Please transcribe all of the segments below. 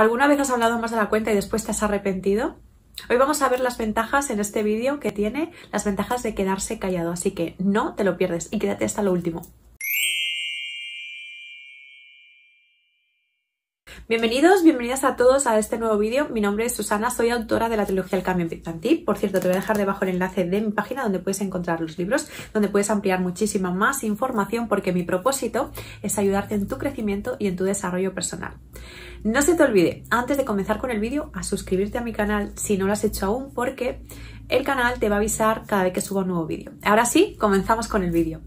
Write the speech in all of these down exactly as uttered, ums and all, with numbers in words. ¿Alguna vez has hablado más de la cuenta y después te has arrepentido? Hoy vamos a ver las ventajas en este vídeo que tiene, las ventajas de quedarse callado, así que no te lo pierdes y quédate hasta lo último. Bienvenidos, bienvenidas a todos a este nuevo vídeo. Mi nombre es Susana, soy autora de la trilogía El cambio en ti. Por cierto, te voy a dejar debajo el enlace de mi página donde puedes encontrar los libros, donde puedes ampliar muchísima más información porque mi propósito es ayudarte en tu crecimiento y en tu desarrollo personal. No se te olvide, antes de comenzar con el vídeo, a suscribirte a mi canal si no lo has hecho aún porque el canal te va a avisar cada vez que suba un nuevo vídeo. Ahora sí, comenzamos con el vídeo.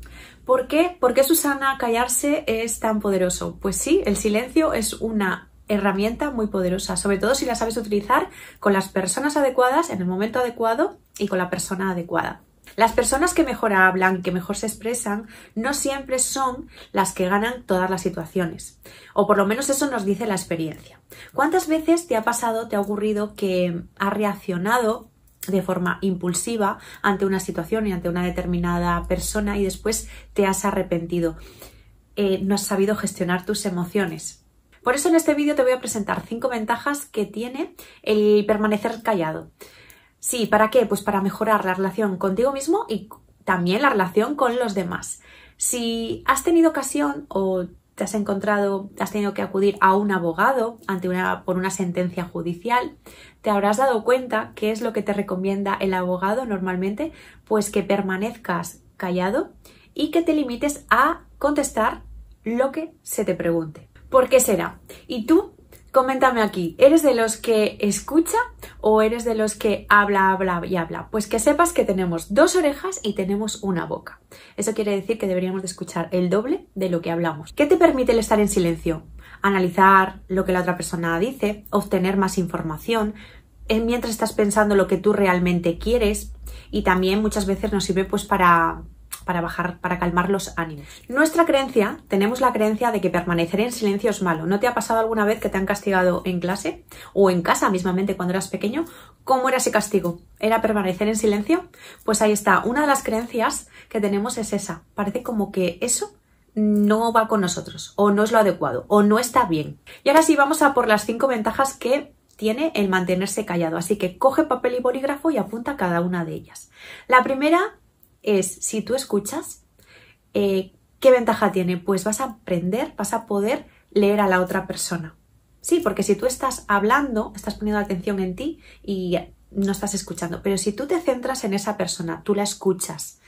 ¿Por qué? ¿Por qué, Susana, callarse es tan poderoso? Pues sí, el silencio es una herramienta muy poderosa, sobre todo si la sabes utilizar con las personas adecuadas, en el momento adecuado y con la persona adecuada. Las personas que mejor hablan, que mejor se expresan, no siempre son las que ganan todas las situaciones, o por lo menos eso nos dice la experiencia. ¿Cuántas veces te ha pasado, te ha ocurrido que has reaccionado de forma impulsiva ante una situación y ante una determinada persona y después te has arrepentido? Eh, no has sabido gestionar tus emociones. Por eso en este vídeo te voy a presentar cinco ventajas que tiene el permanecer callado. Sí, ¿para qué? Pues para mejorar la relación contigo mismo y también la relación con los demás. Si has tenido ocasión o te has encontrado, has tenido que acudir a un abogado ante una, por una sentencia judicial, te habrás dado cuenta qué es lo que te recomienda el abogado normalmente, pues que permanezcas callado y que te limites a contestar lo que se te pregunte. ¿Por qué será? Y tú, coméntame aquí, ¿eres de los que escucha o eres de los que habla, habla y habla? Pues que sepas que tenemos dos orejas y tenemos una boca. Eso quiere decir que deberíamos de escuchar el doble de lo que hablamos. ¿Qué te permite el estar en silencio? Analizar lo que la otra persona dice, obtener más información, mientras estás pensando lo que tú realmente quieres, y también muchas veces nos sirve pues para... para bajar, para calmar los ánimos. Nuestra creencia, tenemos la creencia de que permanecer en silencio es malo. ¿No te ha pasado alguna vez que te han castigado en clase o en casa mismamente cuando eras pequeño? ¿Cómo era ese castigo? ¿Era permanecer en silencio? Pues ahí está, una de las creencias que tenemos es esa. Parece como que eso no va con nosotros, o no es lo adecuado, o no está bien. Y ahora sí, vamos a por las cinco ventajas que tiene el mantenerse callado. Así que coge papel y bolígrafo y apunta cada una de ellas. La primera es, si tú escuchas, eh, ¿qué ventaja tiene? Pues vas a aprender, vas a poder leer a la otra persona. Sí, porque si tú estás hablando, estás poniendo atención en ti y no estás escuchando. Pero si tú te centras en esa persona, tú la escuchas,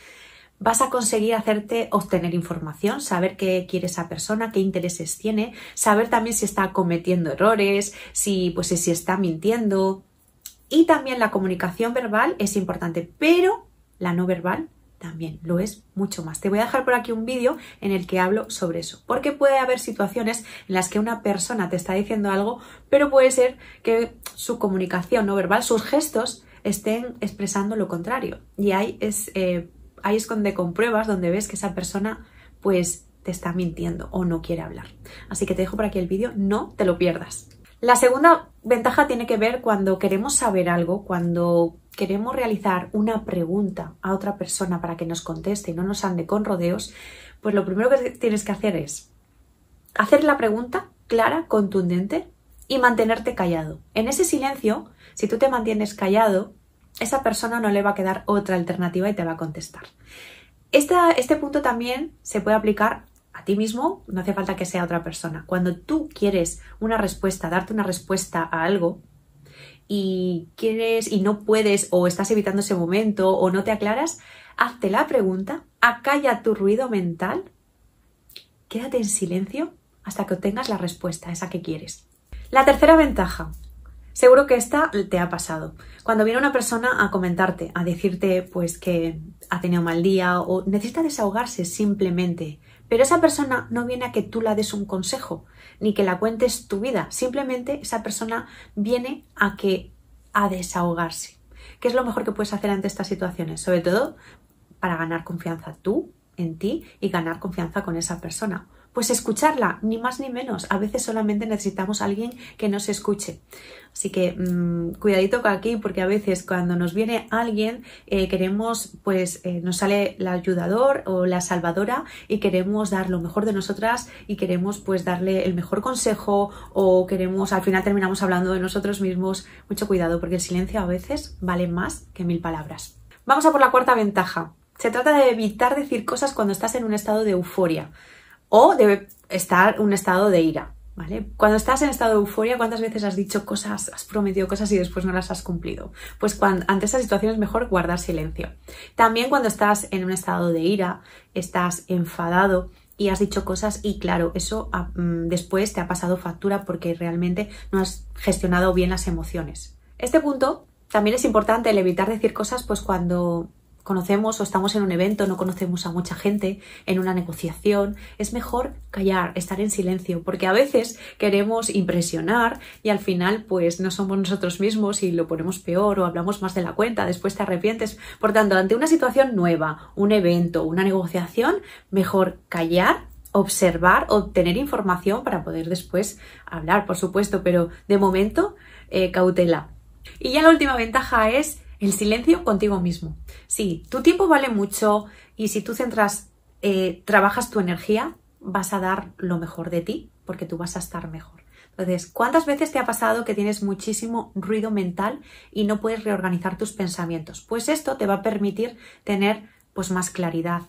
vas a conseguir hacerte obtener información, saber qué quiere esa persona, qué intereses tiene, saber también si está cometiendo errores, si, pues, si está mintiendo. Y también la comunicación verbal es importante, pero la no verbal también lo es mucho más. Te voy a dejar por aquí un vídeo en el que hablo sobre eso, porque puede haber situaciones en las que una persona te está diciendo algo, pero puede ser que su comunicación no verbal, sus gestos, estén expresando lo contrario. Y ahí es, eh, ahí es donde compruebas, donde ves que esa persona pues te está mintiendo o no quiere hablar. Así que te dejo por aquí el vídeo, no te lo pierdas. La segunda ventaja tiene que ver cuando queremos saber algo, cuando queremos realizar una pregunta a otra persona para que nos conteste y no nos ande con rodeos, pues lo primero que tienes que hacer es hacer la pregunta clara, contundente y mantenerte callado. En ese silencio, si tú te mantienes callado, esa persona no le va a quedar otra alternativa y te va a contestar. Esta, este punto también se puede aplicar a ti mismo, no hace falta que sea otra persona. Cuando tú quieres una respuesta, darte una respuesta a algo, y quieres y no puedes o estás evitando ese momento o no te aclaras, hazte la pregunta, acalla tu ruido mental, quédate en silencio hasta que obtengas la respuesta, esa que quieres. La tercera ventaja, seguro que esta te ha pasado. Cuando viene una persona a comentarte, a decirte pues que ha tenido mal día o necesita desahogarse simplemente, pero esa persona no viene a que tú la des un consejo ni que la cuentes tu vida. Simplemente esa persona viene a que a desahogarse. ¿Qué es lo mejor que puedes hacer ante estas situaciones? Sobre todo para ganar confianza tú en ti y ganar confianza con esa persona. Pues escucharla, ni más ni menos. A veces solamente necesitamos a alguien que nos escuche. Así que mmm, cuidadito con aquí, porque a veces cuando nos viene alguien eh, queremos, pues eh, nos sale la ayudador o la salvadora y queremos dar lo mejor de nosotras y queremos pues darle el mejor consejo o queremos, al final terminamos hablando de nosotros mismos. Mucho cuidado, porque el silencio a veces vale más que mil palabras. Vamos a por la cuarta ventaja. Se trata de evitar decir cosas cuando estás en un estado de euforia o de estar en un estado de ira, ¿vale? Cuando estás en estado de euforia, ¿cuántas veces has dicho cosas, has prometido cosas y después no las has cumplido? Pues cuando, ante esa situación es mejor guardar silencio. También cuando estás en un estado de ira, estás enfadado y has dicho cosas y claro, eso a, después te ha pasado factura porque realmente no has gestionado bien las emociones. Este punto también es importante, el evitar decir cosas pues cuando conocemos o estamos en un evento, no conocemos a mucha gente, en una negociación, es mejor callar, estar en silencio, porque a veces queremos impresionar y al final pues no somos nosotros mismos y lo ponemos peor o hablamos más de la cuenta, después te arrepientes. Por tanto, ante una situación nueva, un evento, una negociación, mejor callar, observar, obtener información para poder después hablar, por supuesto, pero de momento eh, cautela. Y ya la última ventaja es el silencio contigo mismo. Sí, tu tiempo vale mucho y si tú centras, eh, trabajas tu energía, vas a dar lo mejor de ti porque tú vas a estar mejor. Entonces, ¿cuántas veces te ha pasado que tienes muchísimo ruido mental y no puedes reorganizar tus pensamientos? Pues esto te va a permitir tener pues, más claridad.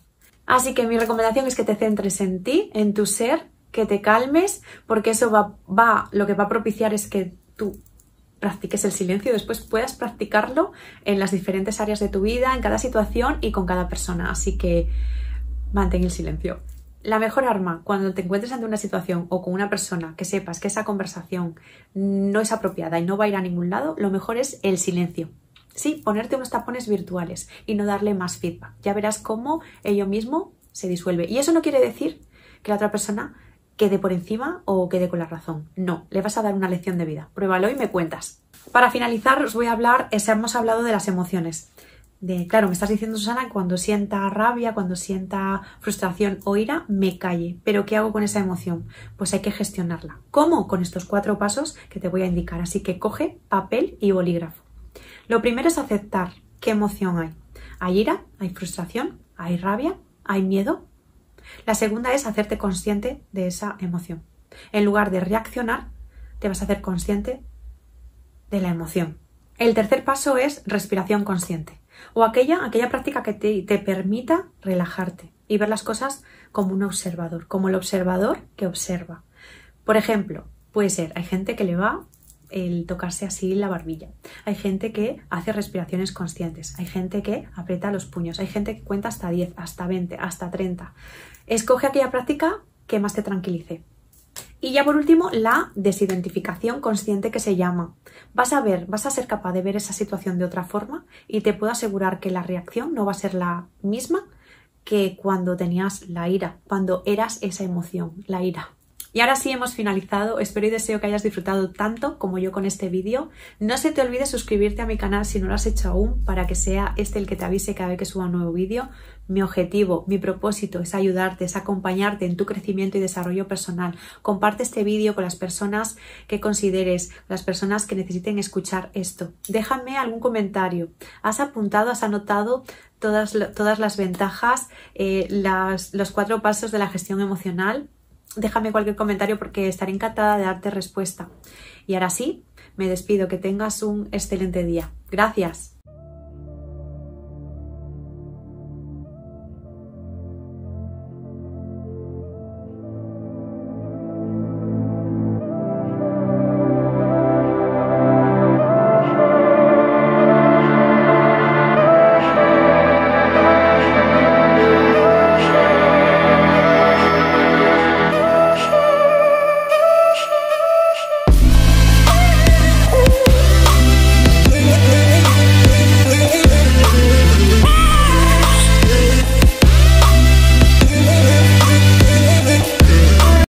Así que mi recomendación es que te centres en ti, en tu ser, que te calmes, porque eso va, va, lo que va a propiciar es que tú practiques el silencio y después puedas practicarlo en las diferentes áreas de tu vida, en cada situación y con cada persona. Así que mantén el silencio. La mejor arma cuando te encuentres ante una situación o con una persona que sepas que esa conversación no es apropiada y no va a ir a ningún lado, lo mejor es el silencio. Sí, ponerte unos tapones virtuales y no darle más feedback. Ya verás cómo ello mismo se disuelve. Y eso no quiere decir que la otra persona quede por encima o quede con la razón. No, le vas a dar una lección de vida. Pruébalo y me cuentas. Para finalizar os voy a hablar, hemos hablado de las emociones. De, claro, me estás diciendo, Susana, cuando sienta rabia, cuando sienta frustración o ira, me calle. ¿Pero qué hago con esa emoción? Pues hay que gestionarla. ¿Cómo? Con estos cuatro pasos que te voy a indicar. Así que coge papel y bolígrafo. Lo primero es aceptar qué emoción hay. ¿Hay ira? ¿Hay frustración? ¿Hay rabia? ¿Hay miedo? La segunda es hacerte consciente de esa emoción. En lugar de reaccionar, te vas a hacer consciente de la emoción. El tercer paso es respiración consciente o aquella, aquella práctica que te, te permita relajarte y ver las cosas como un observador, como el observador que observa. Por ejemplo, puede ser, hay gente que le va el tocarse así la barbilla, hay gente que hace respiraciones conscientes, hay gente que aprieta los puños, hay gente que cuenta hasta diez, hasta veinte, hasta treinta. Escoge aquella práctica que más te tranquilice. Y ya por último, la desidentificación consciente que se llama. Vas a ver, vas a ser capaz de ver esa situación de otra forma y te puedo asegurar que la reacción no va a ser la misma que cuando tenías la ira, cuando eras esa emoción, la ira. Y ahora sí hemos finalizado, espero y deseo que hayas disfrutado tanto como yo con este vídeo. No se te olvide suscribirte a mi canal si no lo has hecho aún para que sea este el que te avise cada vez que suba un nuevo vídeo. Mi objetivo, mi propósito es ayudarte, es acompañarte en tu crecimiento y desarrollo personal. Comparte este vídeo con las personas que consideres, las personas que necesiten escuchar esto. Déjame algún comentario. ¿Has apuntado, has anotado todas, todas las ventajas, eh, las, los cuatro pasos de la gestión emocional? Déjame cualquier comentario porque estaré encantada de darte respuesta. Y ahora sí, me despido. Que tengas un excelente día. Gracias.